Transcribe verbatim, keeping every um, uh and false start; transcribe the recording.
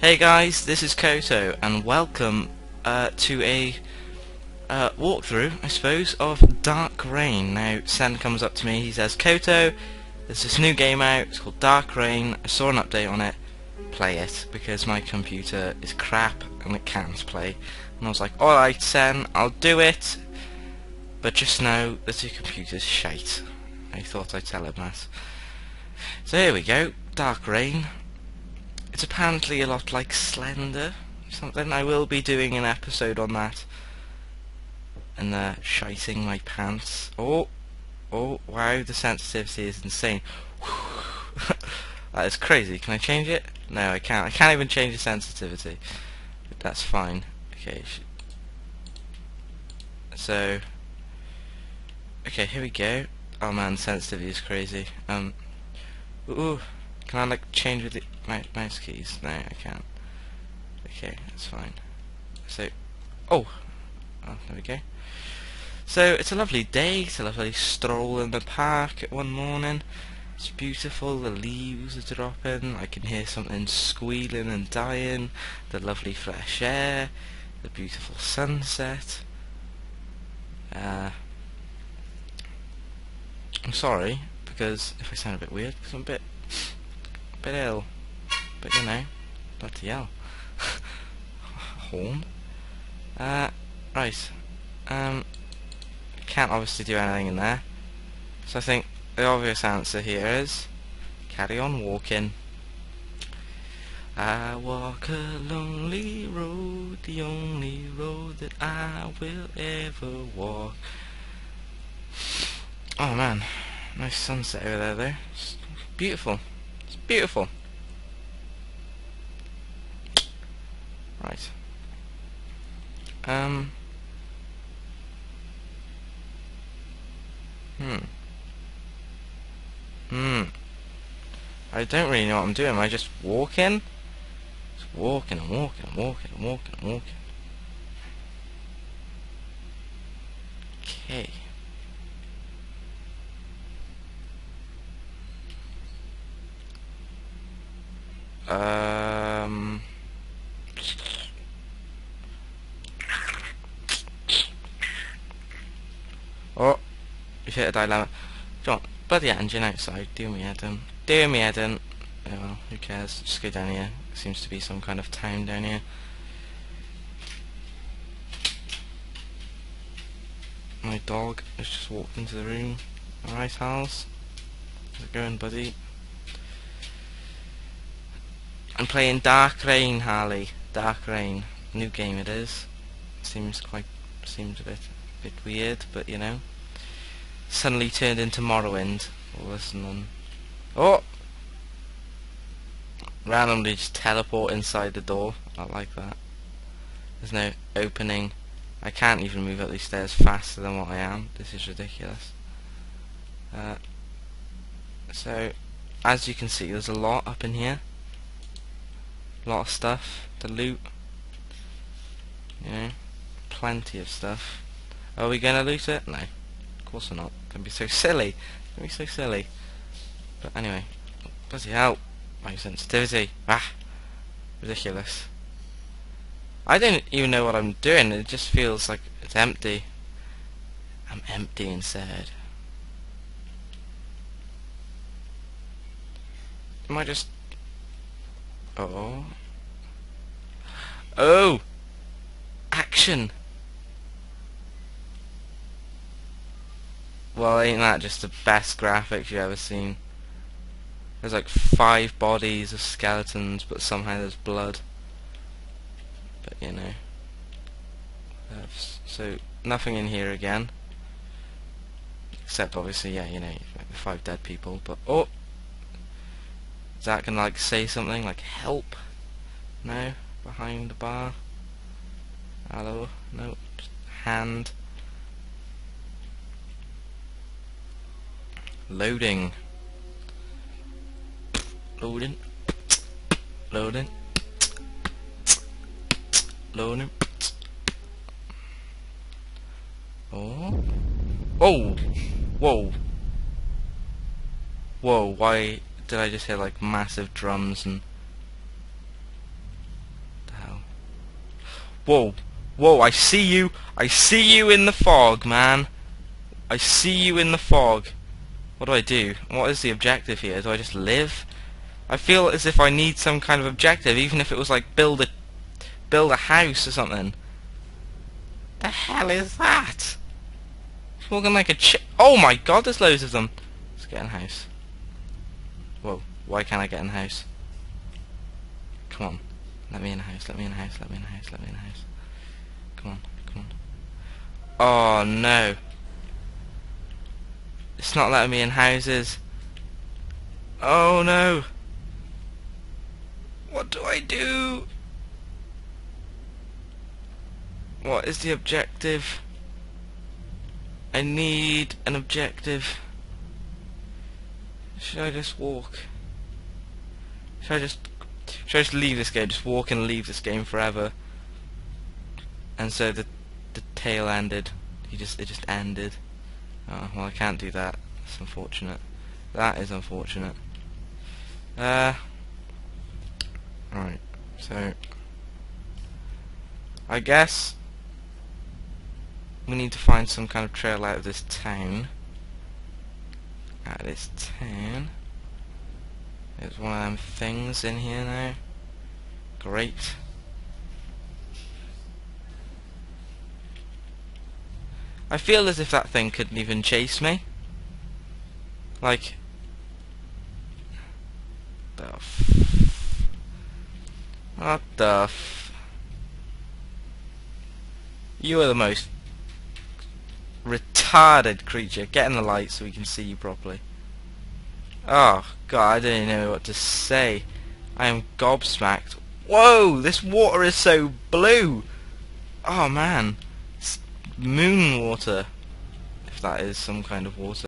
Hey guys, this is Koto, and welcome uh, to a uh, walkthrough, I suppose, of Dark Rain. Now, Sen comes up to me, he says, Koto, there's this new game out, it's called Dark Rain, I saw an update on it, play it, because my computer is crap and it can't play. And I was like, alright Sen, I'll do it, but just know that your computer's shite. I thought I'd tell him that. So here we go, Dark Rain. It's apparently a lot like Slender, something. I will be doing an episode on that. And uh, shiting my pants. Oh, oh, wow, the sensitivity is insane. That is crazy. Can I change it? No, I can't. I can't even change the sensitivity. But that's fine. Okay. So, okay, here we go. Oh man, sensitivity is crazy. Um, ooh. Can I like change with the my mouse keys? No, I can't. Okay, that's fine. So, oh, oh, there we go. So it's a lovely day. It's a lovely stroll in the park at one morning. It's beautiful. The leaves are dropping. I can hear something squealing and dying. The lovely fresh air. The beautiful sunset. Uh, I'm sorry because if I sound a bit weird, because I'm a bit. Bit ill, but you know, bloody hell. Horn. Uh, right. Um, can't obviously do anything in there. So I think the obvious answer here is carry on walking. I walk a lonely road, the only road that I will ever walk. Oh man, nice sunset over there though. It's beautiful. It's beautiful. Right. Um. Hmm. Hmm. I don't really know what I'm doing. Am I just walking? Just walking and walking and walking and walking and walking. Okay. Um. Oh, you've hit a dilemma. John, bloody engine outside. Deal me, Adam. Deal me, Adam. Oh, well, who cares? Just go down here. Seems to be some kind of town down here. My dog has just walked into the room. Alright, Hals. How's it going, buddy? I'm playing Dark Rain, Harley. Dark Rain. New game it is. Seems quite... seems a bit... a bit weird, but you know. Suddenly turned into Morrowind. All this and then... Oh! Randomly just teleport inside the door. I like that. There's no opening. I can't even move up these stairs faster than what I am. This is ridiculous. Uh, so, as you can see, there's a lot up in here. Lot of stuff, the loot, you know, plenty of stuff. Are we gonna loot it? No, of course we're not. It's gonna be so silly. It's gonna be so silly. But anyway, bloody hell, my sensitivity, ah, ridiculous. I don't even know what I'm doing. It just feels like it's empty. I'm empty inside. Am I just? Oh. Oh! Action! Well, ain't that just the best graphics you've ever seen? There's like five bodies of skeletons, but somehow there's blood. But you know. So, nothing in here again. Except, obviously, yeah, you know, like the five dead people, but... Oh! Is that gonna like say something like help? No, behind the bar. Hello, no, just hand. Loading. Loading. Loading. Loading. Oh. Oh. Whoa. Whoa. Why? Did I just hear like massive drums and Whoa. Whoa, I see you. I see you in the fog, man. I see you in the fog. What do I do? What is the objective here? Do I just live? I feel as if I need some kind of objective, even if it was like build a build a house or something. The hell is that? It's walking like a ch- Oh my god, there's loads of them. Let's get in the house. Whoa, why can't I get in the house? Come on. Let me in the house, let me in the house, let me in the house, let me in the house. Come on, come on. Oh no. It's not letting me in houses. Oh no. What do I do? What is the objective? I need an objective. Should I just walk? Should I just should I just leave this game? Just walk and leave this game forever. And so the the tale ended. He just it just ended. Oh, well, I can't do that. That's unfortunate. That is unfortunate. Uh, alright, so I guess we need to find some kind of trail out of this town. Out of this town. There's one of them things in here now. Great. I feel as if that thing couldn't even chase me. Like... The f... What the f... You are the most... retarded creature. Get in the light so we can see you properly. Oh, god, I don't even know what to say. I am gobsmacked. Whoa! This water is so blue! Oh, man. Moon water, if that is some kind of water.